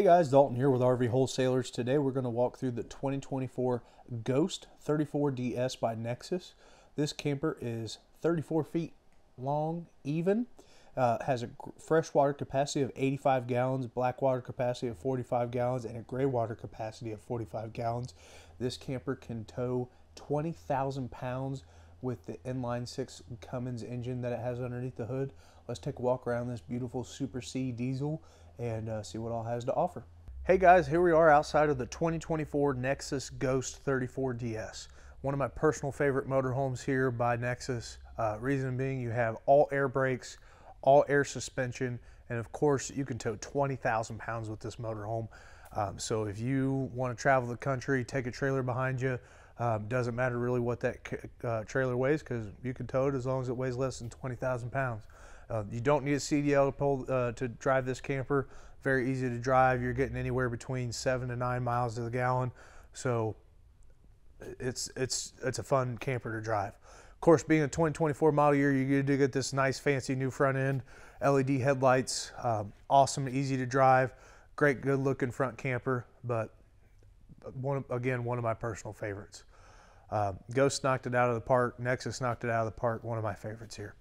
Hey guys, Dalton here with RV Wholesalers. Today we're going to walk through the 2024 Ghost 34DS by Nexus. This camper is 34 feet long, even. Has a fresh water capacity of 85 gallons, black water capacity of 45 gallons, and a gray water capacity of 45 gallons. This camper can tow 20,000 pounds with the inline 6 Cummins engine that it has underneath the hood. Let's take a walk around this beautiful Super C diesel and see what all has to offer. Hey guys, here we are outside of the 2024 Nexus Ghost 34DS. One of my personal favorite motorhomes here by Nexus. Reason being, you have all air brakes, all air suspension, and of course you can tow 20,000 pounds with this motorhome. So if you want to travel the country, take a trailer behind you, doesn't matter really what that trailer weighs, because you can tow it as long as it weighs less than 20,000 pounds. You don't need a CDL to drive this camper. Very easy to drive. You're getting anywhere between 7 to 9 miles to the gallon, so it's a fun camper to drive. Of course, being a 2024 model year, you do get this nice fancy new front end, LED headlights, awesome, easy to drive, great, good looking front camper. But one of my personal favorites. Ghost knocked it out of the park. Nexus knocked it out of the park. One of my favorites here.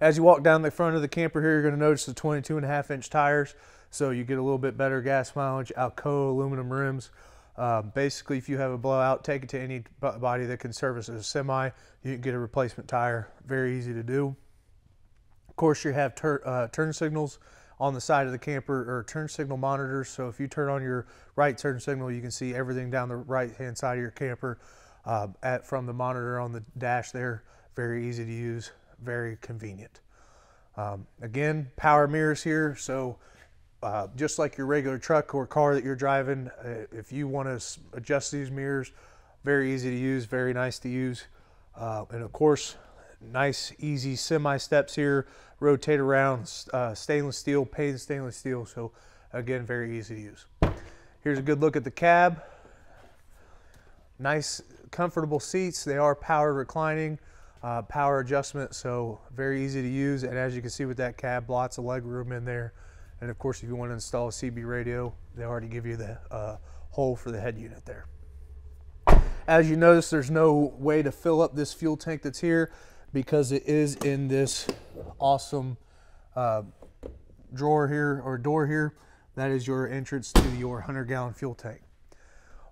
As you walk down the front of the camper here, you're going to notice the 22.5-inch tires, so you get a little bit better gas mileage. Alcoa aluminum rims. Basically, if you have a blowout, take it to any body that can service as a semi. You can get a replacement tire. Very easy to do. Of course, you have turn signals on the side of the camper, or turn signal monitors. So if you turn on your right turn signal, you can see everything down the right-hand side of your camper from the monitor on the dash there. Very easy to use. Very convenient. Again, power mirrors here, so just like your regular truck or car that you're driving, if you want to adjust these mirrors, very easy to use, very nice to use. And of course, nice easy semi steps here, rotate around, stainless steel, painted stainless steel, so again, very easy to use. Here's a good look at the cab. Nice comfortable seats. They are power reclining, power adjustment, so very easy to use. And as you can see with that cab, lots of leg room in there. And of course, if you want to install a CB radio, they already give you the hole for the head unit there. As you notice, there's no way to fill up this fuel tank that's here, because it is in this awesome drawer here, or door here. That is your entrance to your 100-gallon fuel tank.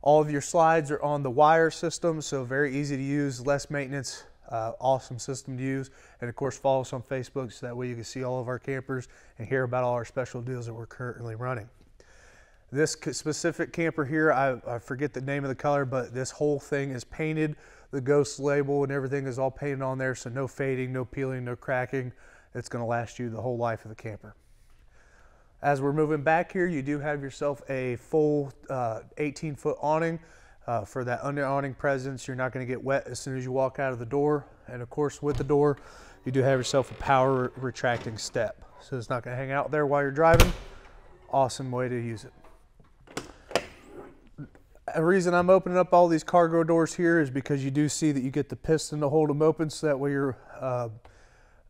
All of your slides are on the wire system, so very easy to use, less maintenance. Awesome system to use. And of course, follow us on Facebook, so that way you can see all of our campers and hear about all our special deals that we're currently running. This specific camper here, I forget the name of the color, but this whole thing is painted. The Ghost label and everything is all painted on there, so no fading, no peeling, no cracking. It's going to last you the whole life of the camper. As we're moving back here, you do have yourself a full 18-foot awning. For that under awning presence, you're not going to get wet as soon as you walk out of the door. And of course, with the door, you do have yourself a power retracting step, so it's not going to hang out there while you're driving. Awesome way to use it. The reason I'm opening up all these cargo doors here is because you do see that you get the piston to hold them open, so that way you're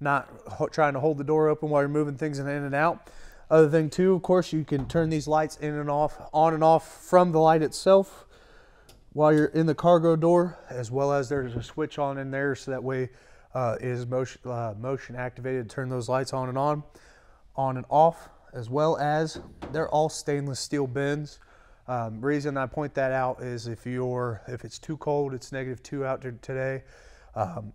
not trying to hold the door open while you're moving things in and out. Other thing too, of course, you can turn these lights in and off, on and off from the light itself while you're in the cargo door, as well as there's a switch on in there, so that way it is motion activated to turn those lights on and off, as well as they're all stainless steel bins. Reason I point that out is if it's too cold, it's -2 out there today.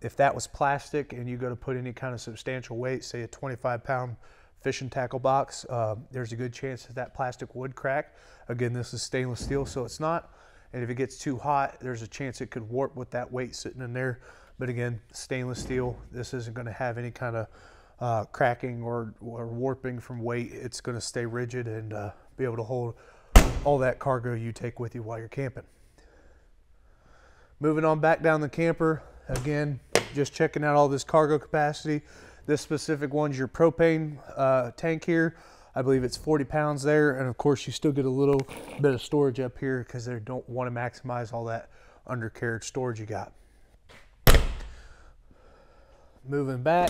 If that was plastic and you go to put any kind of substantial weight, say a 25-pound fishing tackle box, there's a good chance that that plastic would crack. Again, this is stainless steel, so it's not. And if it gets too hot, there's a chance it could warp with that weight sitting in there. But again, stainless steel, this isn't going to have any kind of cracking or warping from weight. It's going to stay rigid and be able to hold all that cargo you take with you while you're camping. Moving on back down the camper, again, just checking out all this cargo capacity. This specific one's your propane tank here. I believe it's 40 pounds there, and of course you still get a little bit of storage up here, because they don't want to maximize all that undercarriage storage you got. Moving back,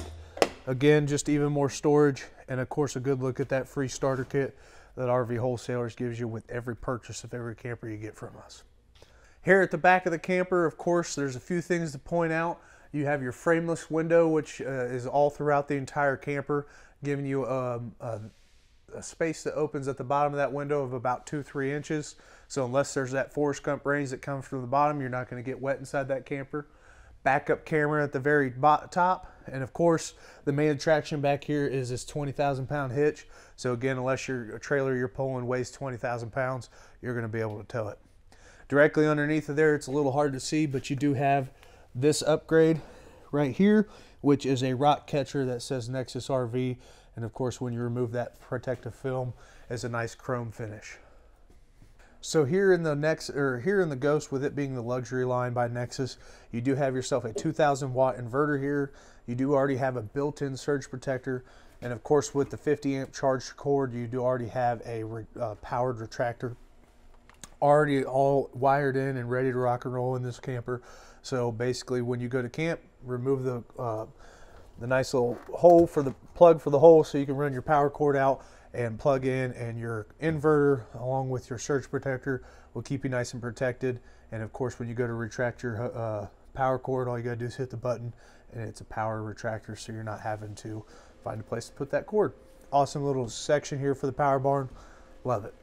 again, just even more storage, and of course a good look at that free starter kit. that RV Wholesalers gives you with every purchase of every camper you get from us. Here at the back of the camper, of course, there's a few things to point out. You have your frameless window, which is all throughout the entire camper, giving you a space that opens at the bottom of that window of about 2-3 inches. So unless there's that Forrest Gump rains that comes from the bottom, you're not going to get wet inside that camper. Backup camera at the very top, and of course the main attraction back here is this 20,000-pound hitch. So again, unless your trailer you're pulling weighs 20,000 pounds, you're going to be able to tow it. Directly underneath of there, it's a little hard to see, but you do have this upgrade right here, which is a rock catcher that says Nexus RV, and of course when you remove that protective film, it's a nice chrome finish. So here in the Ghost, with it being the luxury line by Nexus, you do have yourself a 2,000-watt inverter here. You do already have a built-in surge protector, and of course with the 50-amp charged cord, you do already have a powered retractor, already all wired in and ready to rock and roll in this camper. So basically, when you go to camp, remove the nice little hole for the plug for the hole, so you can run your power cord out and plug in, and your inverter along with your surge protector will keep you nice and protected. And of course when you go to retract your power cord, all you gotta do is hit the button and it's a power retractor, so you're not having to find a place to put that cord. Awesome little section here for the power barn, love it.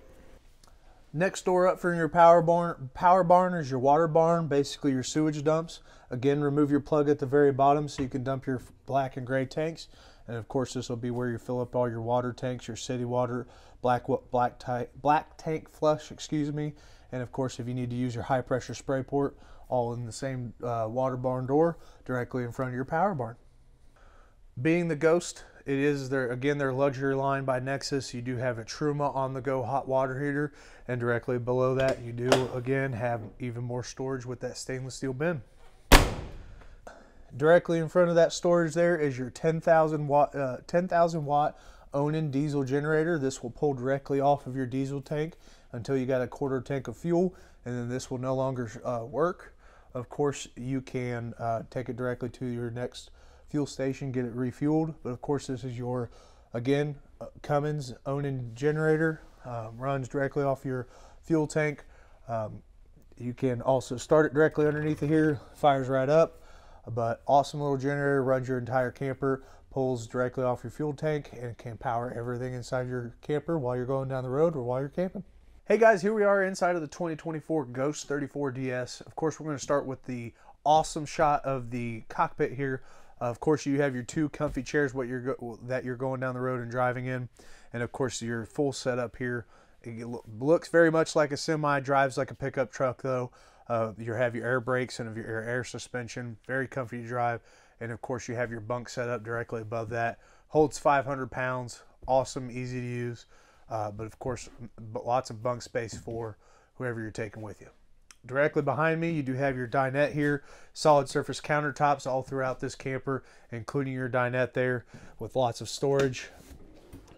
Next door up from your power barn is your water barn, basically your sewage dumps. Again, remove your plug at the very bottom so you can dump your black and gray tanks. And of course, this will be where you fill up all your water tanks, your city water, black tank flush, excuse me. And of course, if you need to use your high pressure spray port, all in the same water barn door directly in front of your power barn. Being the Ghost, it is their luxury line by Nexus. You do have a Truma on the go hot water heater, and directly below that you do again have even more storage with that stainless steel bin. Directly in front of that storage there is your 10,000 watt Onan diesel generator. This will pull directly off of your diesel tank until you got a quarter tank of fuel, and then this will no longer work. Of course, you can take it directly to your next fuel station, get it refueled. But of course, this is your, again, Cummins Onan generator, runs directly off your fuel tank. You can also start it directly underneath of here, fires right up. But awesome little generator, runs your entire camper, pulls directly off your fuel tank, and can power everything inside your camper while you're going down the road or while you're camping. Hey guys, here we are inside of the 2024 Ghost 34DS. Of course, we're going to start with the awesome shot of the cockpit here. Of course, you have your two comfy chairs that you're going down the road and driving in, and of course your full setup here. It looks very much like a semi, drives like a pickup truck though. You have your air brakes and your air suspension, very comfy to drive. And of course you have your bunk set up directly above that. Holds 500 pounds, awesome, easy to use. But of course, lots of bunk space for whoever you're taking with you. Directly behind me, you do have your dinette here. Solid surface countertops all throughout this camper, including your dinette there, with lots of storage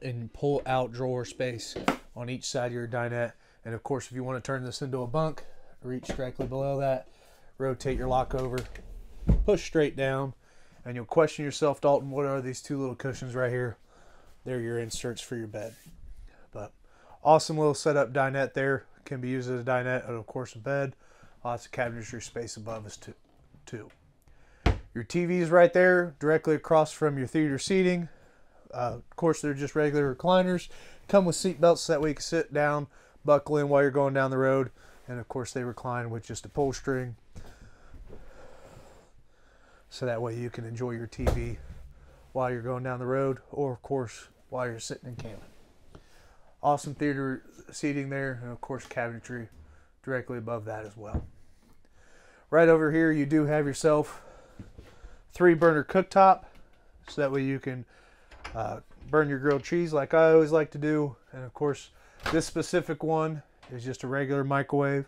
and pull out drawer space on each side of your dinette. And of course, if you want to turn this into a bunk, reach directly below that, rotate your lock over, push straight down, and you'll question yourself, Dalton, what are these two little cushions right here? They're your inserts for your bed. But awesome little setup dinette there. Can be used as a dinette and of course a bed. Lots of cabinetry space above us too. Your TV is right there, directly across from your theater seating. Of course, they're just regular recliners. Come with seat belts so that way you can sit down, buckle in while you're going down the road. And of course they recline with just a pull string, so that way you can enjoy your TV while you're going down the road, or of course while you're sitting in camping. Awesome theater seating there, and of course cabinetry directly above that as well. Right over here you do have yourself 3-burner cooktop, so that way you can burn your grilled cheese like I always like to do. And of course this specific one, it's just a regular microwave.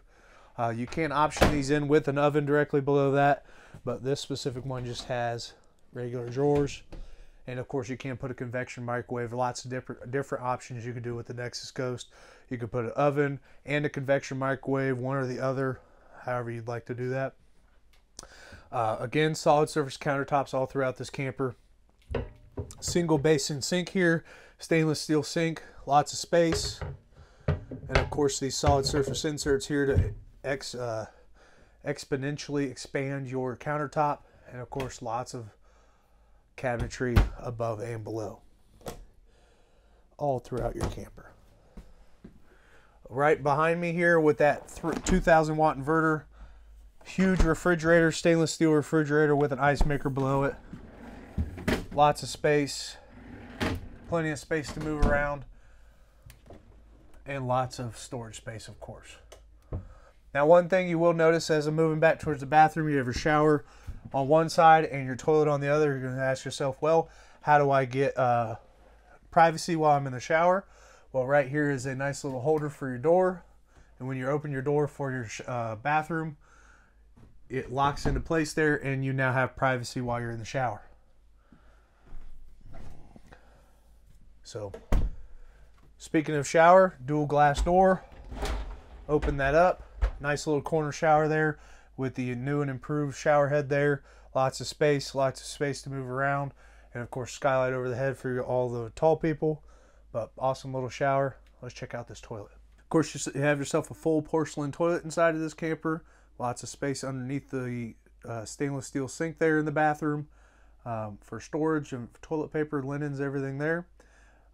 You can option these in with an oven directly below that, but this specific one just has regular drawers. And of course you can put a convection microwave, lots of different options you can do with the Nexus Ghost. You can put an oven and a convection microwave, one or the other, however you'd like to do that. Again, solid surface countertops all throughout this camper. Single basin sink here, stainless steel sink, lots of space, and of course these solid surface inserts here to exponentially expand your countertop, and of course lots of cabinetry above and below all throughout your camper. Right behind me here with that 2000 watt inverter, huge refrigerator, stainless steel refrigerator with an ice maker below it, lots of space, plenty of space to move around, and lots of storage space, of course. Now, one thing you will notice as I'm moving back towards the bathroom, you have your shower on one side and your toilet on the other. You're going to ask yourself, well, how do I get privacy while I'm in the shower? Well, right here is a nice little holder for your door. And when you open your door for your bathroom, it locks into place there, and you now have privacy while you're in the shower. So, speaking of shower, dual glass door, open that up. Nice little corner shower there with the new and improved shower head there. Lots of space to move around. And of course, skylight over the head for all the tall people. But awesome little shower. Let's check out this toilet. Of course, you have yourself a full porcelain toilet inside of this camper. Lots of space underneath the stainless steel sink there in the bathroom for storage and toilet paper, linens, everything there.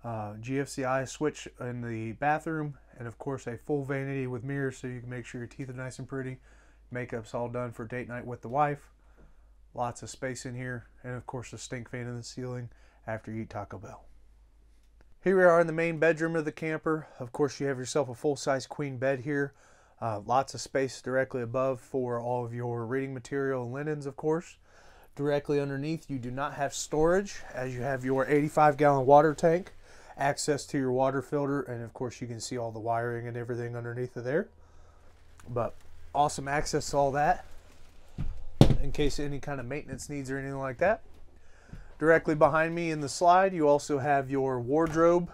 GFCI switch in the bathroom, and of course a full vanity with mirrors so you can make sure your teeth are nice and pretty. Makeup's all done for date night with the wife. Lots of space in here, and of course a stink fan in the ceiling after you eat Taco Bell. Here we are in the main bedroom of the camper. Of course, you have yourself a full-size queen bed here. Lots of space directly above for all of your reading material and linens, of course. Directly underneath, you do not have storage, as you have your 85-gallon water tank, access to your water filter, and of course, you can see all the wiring and everything underneath of there. But awesome access to all that in case any kind of maintenance needs or anything like that. Directly behind me in the slide, you also have your wardrobe.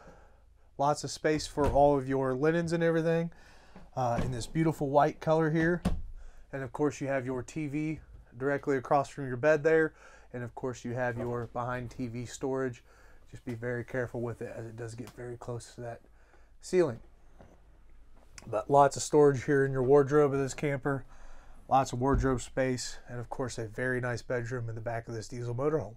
Lots of space for all of your linens and everything in this beautiful white color here. And of course, you have your TV directly across from your bed there. And of course, you have your behind TV storage. Just be very careful with it as it does get very close to that ceiling. But lots of storage here in your wardrobe of this camper. Lots of wardrobe space. And of course, a very nice bedroom in the back of this diesel motorhome.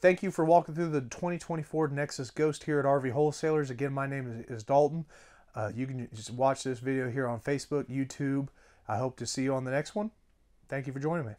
Thank you for walking through the 2024 Nexus Ghost here at RV Wholesalers. Again, my name is Dalton. You can just watch this video here on Facebook, YouTube. I hope to see you on the next one. Thank you for joining me.